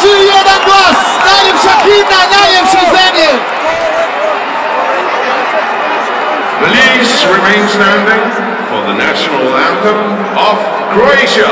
svi jedan glas, najljepša himna najljepše zemlje. Please remain standing for the national anthem of Croatia.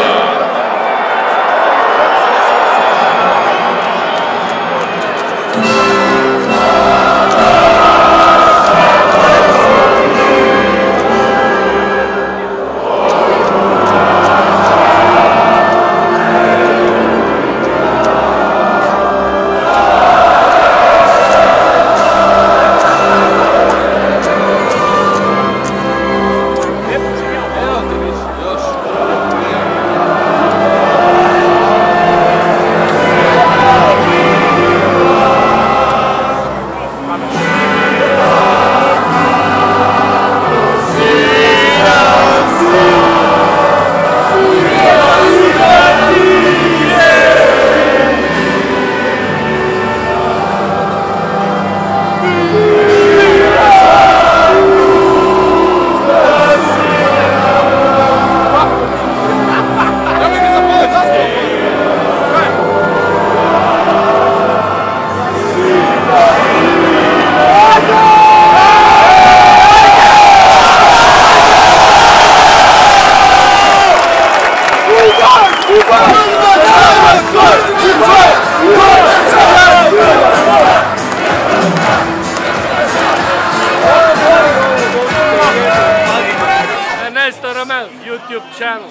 YouTube channel.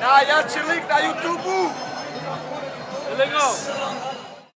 Najjači lik na YouTubeu. Let's go.